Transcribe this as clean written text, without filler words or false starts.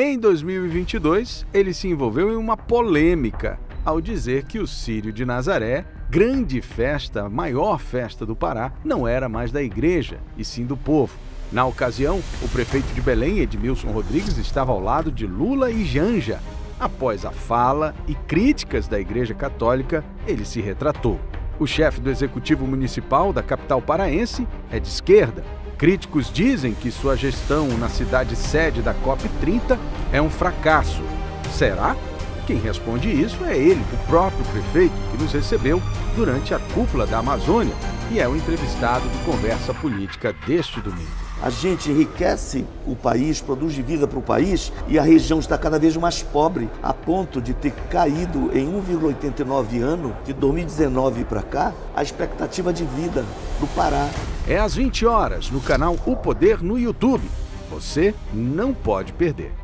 Em 2022, ele se envolveu em uma polêmica ao dizer que o Círio de Nazaré, grande festa, a maior festa do Pará, não era mais da igreja, e sim do povo. Na ocasião, o prefeito de Belém, Edmilson Rodrigues, estava ao lado de Lula e Janja. Após a fala e críticas da Igreja Católica, ele se retratou. O chefe do Executivo Municipal da capital paraense é de esquerda. Críticos dizem que sua gestão na cidade sede da COP30 é um fracasso. Será? Quem responde isso é ele, o próprio prefeito, que nos recebeu durante a cúpula da Amazônia e é o entrevistado do Conversa Política deste domingo. A gente enriquece o país, produz vida para o país e a região está cada vez mais pobre, a ponto de ter caído em 1,89 ano, de 2019 para cá, a expectativa de vida do Pará. É às 20 horas, no canal O Poder no YouTube. Você não pode perder.